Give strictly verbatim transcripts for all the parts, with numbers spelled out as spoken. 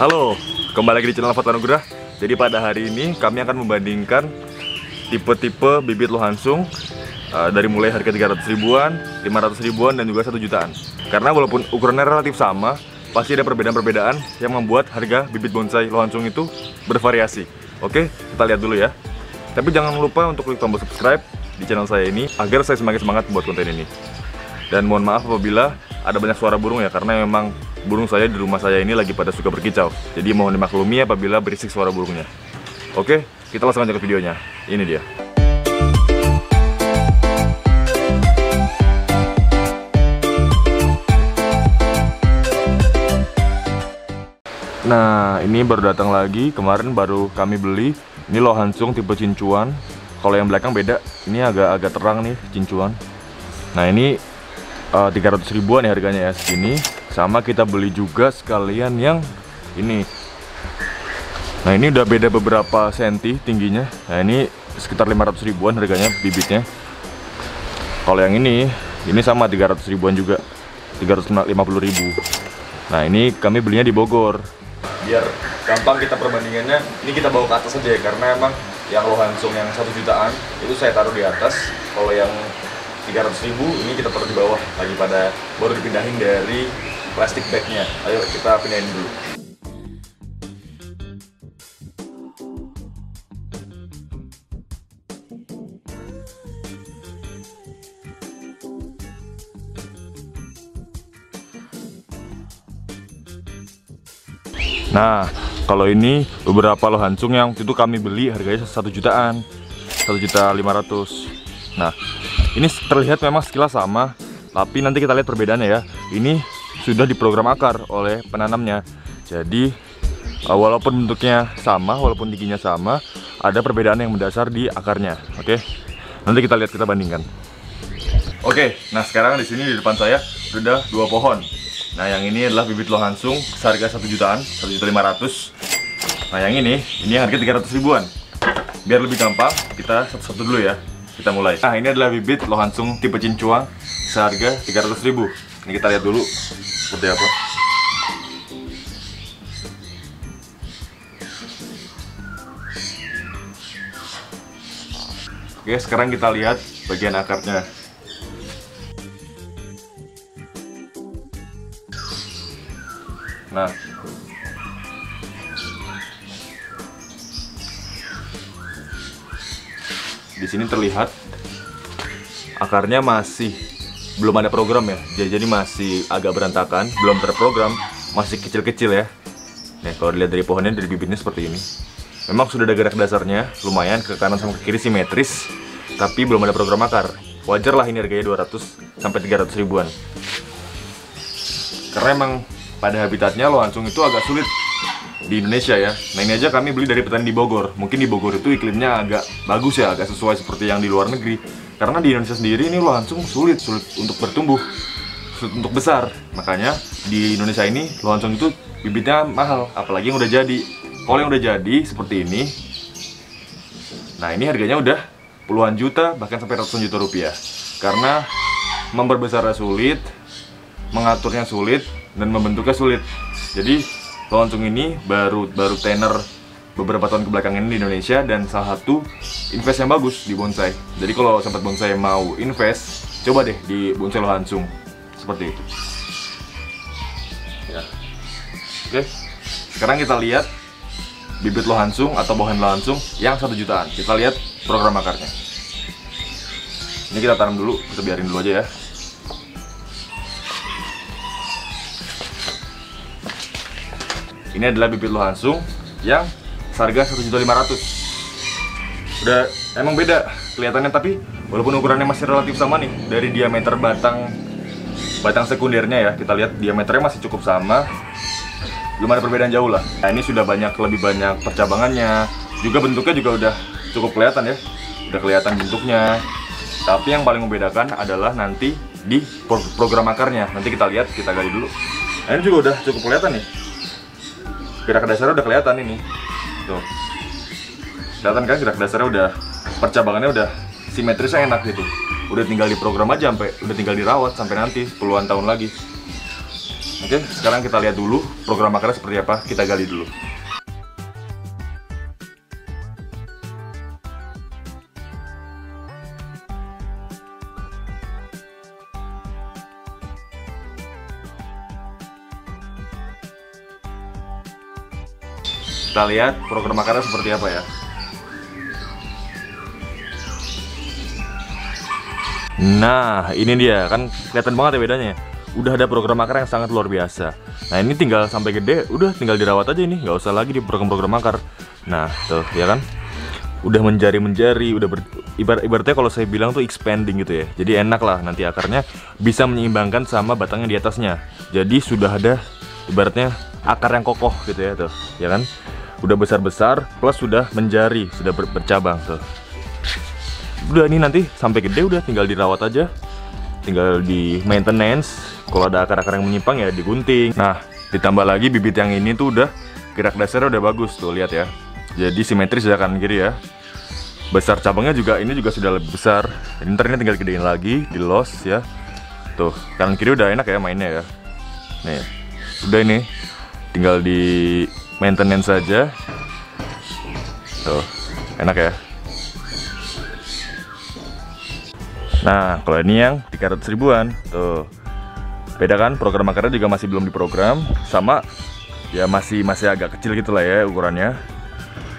Halo, kembali lagi di channel Fatah Anugerah. Jadi pada hari ini kami akan membandingkan tipe-tipe bibit Lohansung uh, dari mulai harga tiga ratus ribuan, lima ratus ribuan, dan juga satu jutaan. Karena walaupun ukurannya relatif sama, pasti ada perbedaan-perbedaan yang membuat harga bibit bonsai Lohansung itu bervariasi. Oke, kita lihat dulu ya. Tapi jangan lupa untuk klik tombol subscribe di channel saya ini agar saya semakin semangat buat konten ini. Dan mohon maaf apabila ada banyak suara burung ya, karena memang burung saya di rumah saya ini lagi pada suka berkicau. Jadi mohon dimaklumi apabila berisik suara burungnya. Oke, kita langsung aja ke videonya. Ini dia. Nah, ini baru datang lagi. Kemarin baru kami beli. Ini Lohansung tipe cincuan. Kalau yang belakang beda. Ini agak-agak terang nih cincuan. Nah, ini Uh, tiga ratus ribuan ya harganya ya segini. Sama kita beli juga sekalian yang ini. Nah ini udah beda beberapa senti tingginya. Nah ini sekitar lima ratus ribuan harganya bibitnya. Kalau yang ini, ini sama tiga ratus ribuan juga, tiga ratus lima puluh ribu. Nah ini kami belinya di Bogor. Biar gampang kita perbandingannya, ini kita bawa ke atas aja ya, karena emang yang Lohansung yang satu jutaan itu saya taruh di atas. Kalau yang tiga ratus ribu ini kita taruh di bawah lagi pada baru dipindahin dari plastik bagnya. Ayo kita pindahin dulu. Nah, kalau ini beberapa Lohansung yang itu kami beli harganya satu jutaan, satu juta lima ratus. Nah, ini terlihat memang sekilas sama, tapi nanti kita lihat perbedaannya ya. Ini sudah diprogram akar oleh penanamnya. Jadi walaupun bentuknya sama, walaupun tingginya sama, ada perbedaan yang mendasar di akarnya. Oke, nanti kita lihat, kita bandingkan. Oke, nah sekarang di sini di depan saya sudah dua pohon. Nah yang ini adalah bibit Lohansung seharga satu jutaan, satu juta lima ratus. Nah yang ini, ini harga tiga ratus ribuan. Biar lebih gampang, kita satu-satu dulu ya. Kita mulai. Nah ini adalah bibit Lohansung tipe cincuang seharga tiga ratus ribu. Ini kita lihat dulu seperti apa. Oke, sekarang kita lihat bagian akarnya. Nah, di sini terlihat akarnya masih belum ada program ya, jadi masih agak berantakan, belum terprogram, masih kecil-kecil ya. Nah kalau dilihat dari pohonnya, dari bibitnya seperti ini. Memang sudah ada gerak dasarnya, lumayan ke kanan sama ke kiri simetris, tapi belum ada program akar. Wajar lah ini harganya dua ratus sampai tiga ratus ribuan. Karena emang pada habitatnya Lohansung itu agak sulit di Indonesia ya. Nah ini aja kami beli dari petani di Bogor. Mungkin di Bogor itu iklimnya agak bagus ya, agak sesuai seperti yang di luar negeri. Karena di Indonesia sendiri ini Lohansung sulit, sulit untuk bertumbuh, sulit untuk besar. Makanya di Indonesia ini Lohansung itu bibitnya mahal, apalagi yang udah jadi. Kalau yang udah jadi seperti ini, nah ini harganya udah puluhan juta, bahkan sampai ratusan juta rupiah. Karena memperbesarnya sulit, mengaturnya sulit, dan membentuknya sulit. Jadi Lohansung ini baru baru tenar beberapa tahun kebelakangan di Indonesia, dan salah satu invest yang bagus di bonsai. Jadi kalau sempat bonsai mau invest, coba deh di bonsai Lohansung seperti itu. Ya. Oke, sekarang kita lihat bibit Lohansung atau bahan Lohansung yang satu jutaan. Kita lihat program akarnya. Ini kita tanam dulu, kita biarin dulu aja ya. Ini adalah bibit Lohansung yang seharga satu juta lima ratus ribu. Udah emang beda kelihatannya, tapi walaupun ukurannya masih relatif sama nih. Dari diameter batang batang sekundernya ya, kita lihat diameternya masih cukup sama. Belum ada perbedaan jauh lah. Nah ini sudah banyak, lebih banyak percabangannya. Juga bentuknya juga udah cukup kelihatan ya, udah kelihatan bentuknya. Tapi yang paling membedakan adalah nanti di program akarnya. Nanti kita lihat, kita gali dulu. Nah ini juga udah cukup kelihatan nih, gerak dasarnya udah kelihatan ini. Tuh. Kelihatan kan gerak dasarnya udah, percabangannya udah simetrisnya enak gitu. Udah tinggal diprogram aja, sampai udah tinggal dirawat sampai nanti puluhan tahun lagi. Oke, sekarang kita lihat dulu program makannya seperti apa, kita gali dulu. Kita lihat program makannya seperti apa ya. Nah, ini dia, kan kelihatan banget ya bedanya. Udah ada program makar yang sangat luar biasa. Nah, ini tinggal sampai gede, udah tinggal dirawat aja ini, nggak usah lagi di program-program makar. Nah, tuh, ya kan? Udah menjari-menjari, udah ber... Ibar ibaratnya kalau saya bilang tuh expanding gitu ya. Jadi enak lah, nanti akarnya bisa menyeimbangkan sama batangnya di atasnya. Jadi sudah ada, ibaratnya akar yang kokoh gitu ya, tuh, ya kan? Udah besar-besar, plus sudah menjari, sudah ber bercabang, tuh. Udah ini nanti sampai gede udah tinggal dirawat aja, tinggal di maintenance. Kalau ada akar-akar yang menyimpang ya digunting. Nah, ditambah lagi bibit yang ini tuh udah gerak dasarnya udah bagus tuh, lihat ya. Jadi simetris ya kanan kiri ya. Besar cabangnya juga ini juga sudah lebih besar. Ini ntar ini tinggal gedein lagi di los ya. Tuh kanan kiri udah enak ya mainnya ya. Nih udah ini tinggal di maintenance saja. Tuh enak ya. Nah, kalau ini yang tiga ratus ribuan, tuh beda kan, program akarnya juga masih belum diprogram, sama ya masih masih agak kecil gitu lah ya ukurannya.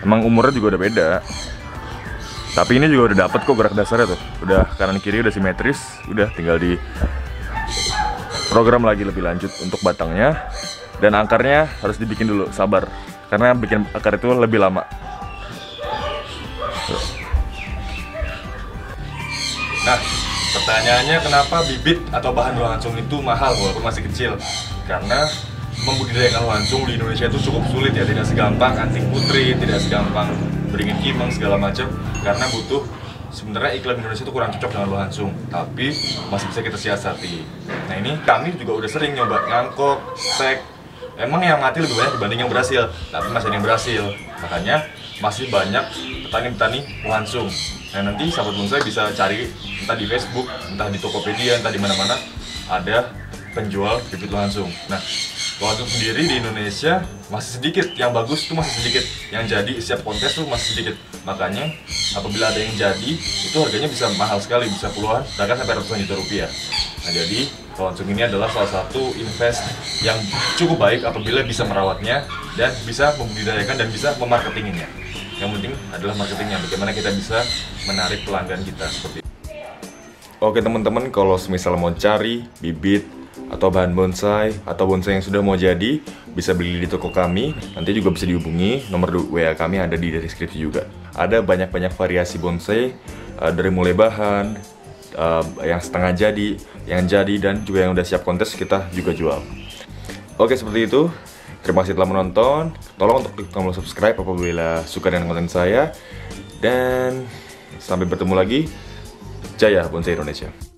Emang umurnya juga udah beda. Tapi ini juga udah dapet kok gerak dasarnya tuh. Udah kanan kiri udah simetris, udah tinggal di program lagi lebih lanjut untuk batangnya. Dan akarnya harus dibikin dulu, sabar. Karena bikin akar itu lebih lama. Tuh. Nah, pertanyaannya kenapa bibit atau bahan Lohansung itu mahal walaupun masih kecil? Karena membudidayakan Lohansung di Indonesia itu cukup sulit ya, tidak segampang anting putri, tidak segampang beringin kimeng segala macam. Karena butuh, sebenarnya iklim Indonesia itu kurang cocok dengan Lohansung, tapi masih bisa kita siasati. Nah ini kami juga udah sering nyoba ngangkok, stek. Emang yang mati lebih banyak dibanding yang berhasil, tapi masih ada yang berhasil. Makanya masih banyak petani-petani Lohansung. Nah nanti sahabat bonsai bisa cari entah di Facebook, entah di Tokopedia, entah di mana-mana ada penjual bibit Lohansung. Nah Lohansung sendiri di Indonesia masih sedikit, yang bagus tuh masih sedikit, yang jadi siap kontes tuh masih sedikit. Makanya apabila ada yang jadi itu harganya bisa mahal sekali, bisa puluhan, bahkan sampai ratusan juta rupiah. Nah jadi Lohansung ini adalah salah satu invest yang cukup baik apabila bisa merawatnya dan bisa membudidayakan dan bisa memarketinginnya. Yang penting adalah marketingnya, bagaimana kita bisa menarik pelanggan kita seperti itu. Oke teman-teman, kalau semisal mau cari bibit atau bahan bonsai atau bonsai yang sudah mau jadi, bisa beli di toko kami. Nanti juga bisa dihubungi, nomor W A kami ada di deskripsi juga. Ada banyak-banyak variasi bonsai, dari mulai bahan, yang setengah jadi, yang jadi, dan juga yang udah siap kontes kita juga jual. Oke seperti itu. Terima kasih telah menonton. Tolong untuk klik tombol subscribe apabila suka dengan konten saya. Dan sampai bertemu lagi. Jaya Bonsai Indonesia.